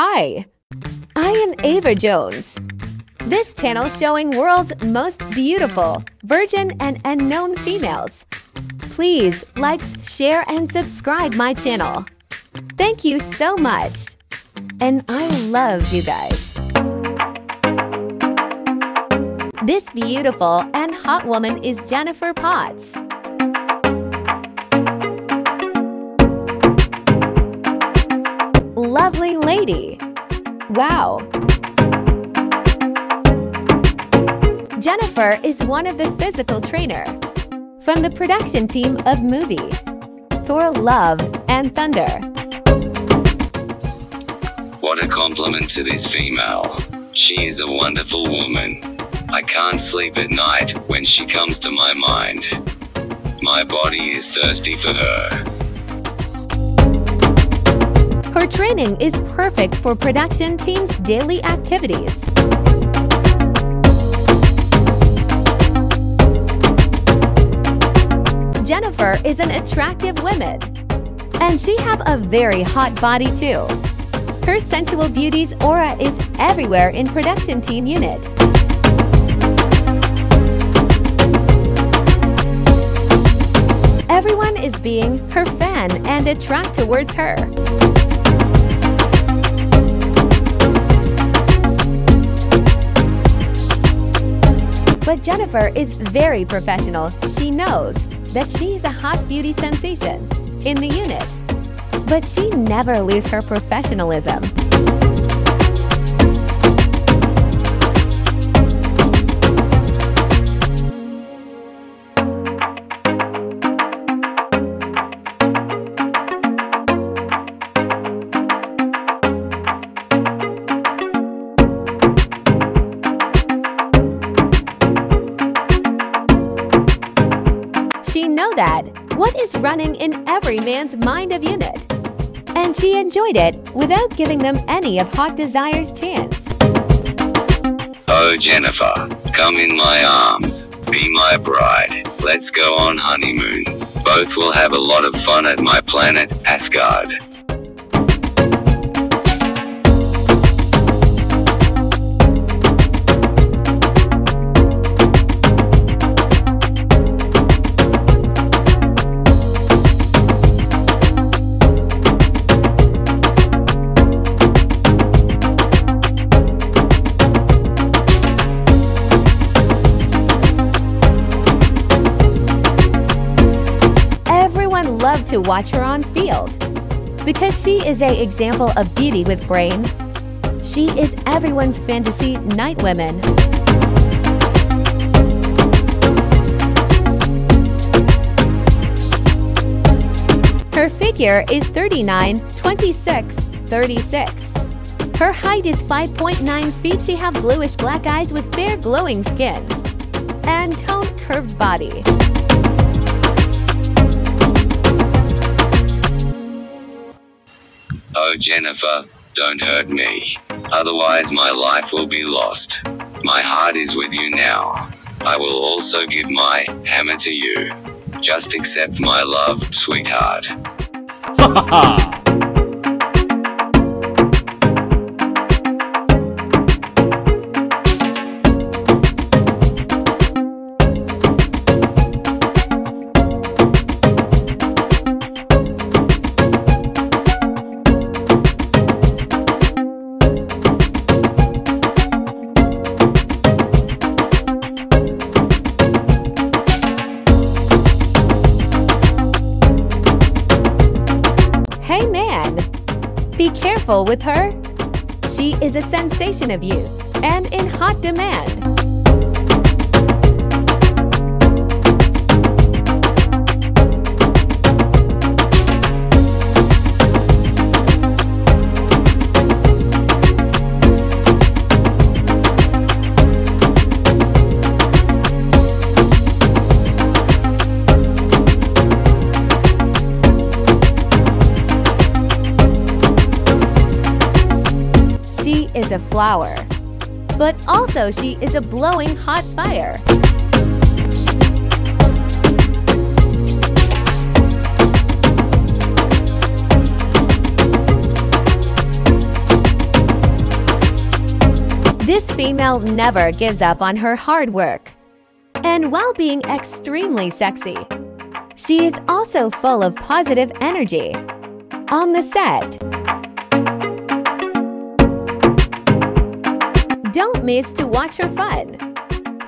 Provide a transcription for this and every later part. Hi, I am Ava Jones. This channel showing world's most beautiful, virgin and unknown females. Please like, share and subscribe my channel. Thank you so much. And I love you guys. This beautiful and hot woman is Jennifer Potts. Lovely lady. Wow. Jennifer is one of the physical trainer from the production team of movie Thor: Love and Thunder. What a compliment to this female. She is a wonderful woman. I can't sleep at night when she comes to my mind. My body is thirsty for her. Her training is perfect for production team's daily activities. Jennifer is an attractive woman, and she have a very hot body too. Her sensual beauty's aura is everywhere in production team unit. Everyone is being her fan and attract towards her. But Jennifer is very professional. She knows that she is a hot beauty sensation in the unit. But she never loses her professionalism. She know that what is running in every man's mind of unit, and she enjoyed it without giving them any of hot desires chance. Oh Jennifer, come in my arms, be my bride, let's go on honeymoon. Both will have a lot of fun at my planet, Asgard. Love to watch her on field because she is an example of beauty with brain. She is everyone's fantasy night woman. Her figure is 39, 26, 36. Her height is 5.9 feet. She have bluish black eyes with fair glowing skin and toned curved body. Oh Jennifer, don't hurt me. Otherwise my life will be lost. My heart is with you now. I will also give my hammer to you. Just accept my love, sweetheart. Ha ha ha! Hey man, be careful with her. She is a sensation of youth and in hot demand. She is a flower, but also she is a blowing hot fire. female never gives up on her hard work. And while being extremely sexy, she is also full of positive energy. On the set, don't miss to watch her fun,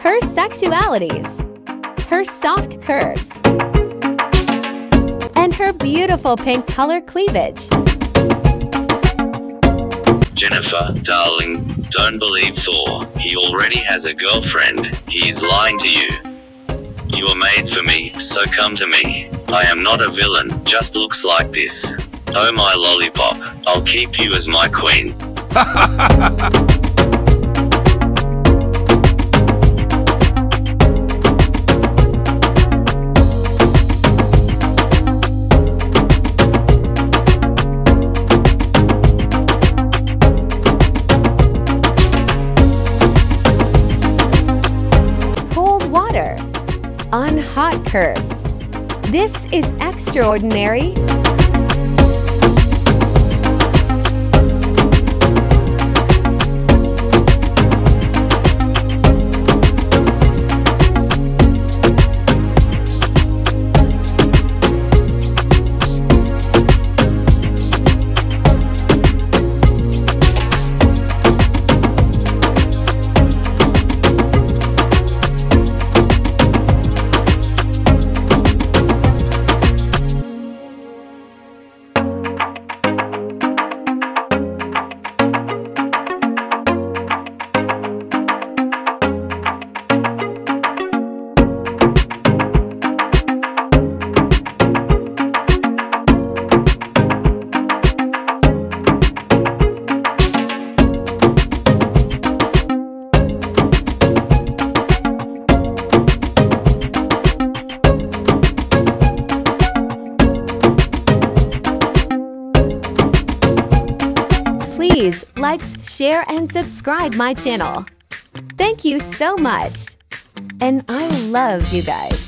her sexualities, her soft curves, and her beautiful pink color cleavage. Jennifer, darling, don't believe Thor. He already has a girlfriend. He is lying to you. You are made for me, so come to me. I am not a villain, just looks like this. Oh my lollipop, I'll keep you as my queen. On hot curves. This is extraordinary. Please like, share, and subscribe my channel. Thank you so much. And I love you guys.